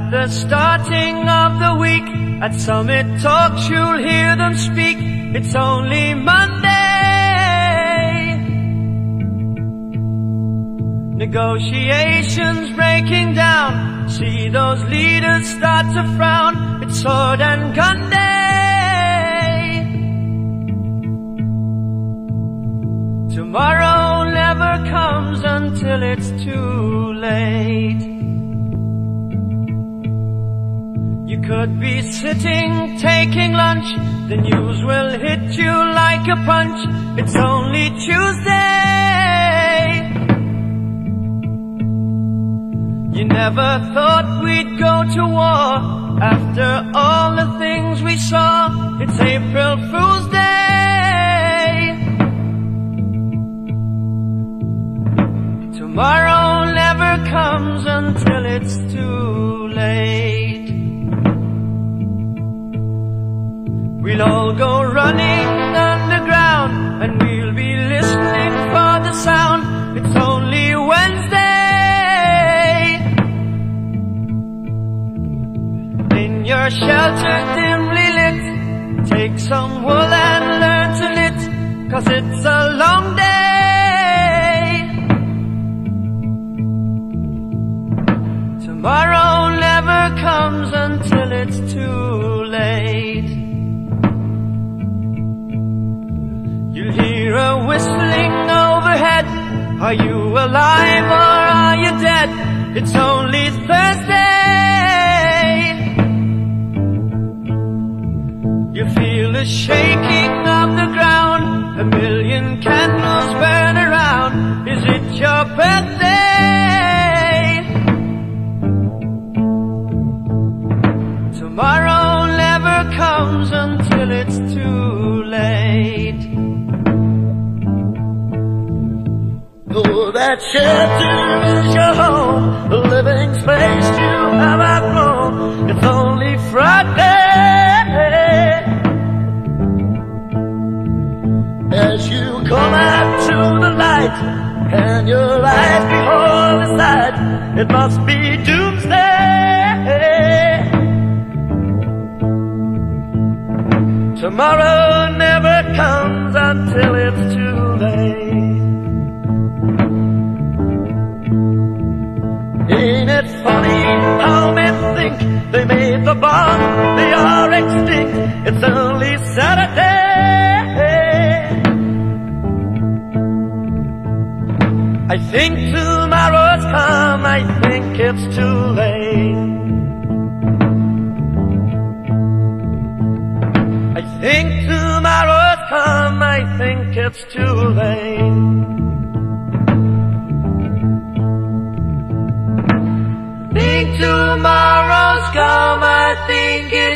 At the starting of the week, at Summit Talks you'll hear them speak. It's only Monday. Negotiations breaking down, see those leaders start to frown. It's sword and gun day. Tomorrow never comes until it's too late. You could be sitting, taking lunch, the news will hit you like a punch. It's only Tuesday. You never thought we'd go to war, after all the things we saw. It's April Fool's Day. Tomorrow never comes until it's too late. We'll all go running underground, and we'll be listening for the sound. It's only Wednesday. In your shelter dimly lit, take some wool and learn to knit, 'cause it's a long day. Tomorrow never comes until it's too late. You'll hear a whistling overhead. Are you alive or are you dead? It's only Thursday. You feel the shaking of the ground, a million candles burn around. Is it your birthday? Tomorrow never comes until it's too late. Though that shelter is your home, the living space you have outgrown, it's only Friday. As you come out to the light, and your life behold the sight, it must be doomsday. Tomorrow never comes until it's too late. Ain't it funny how men think they made the bomb, they are extinct. It's only Saturday. I think tomorrow's come, I think it's too late. I think tomorrow's come, I think it's too late. Tomorrow's come, I think it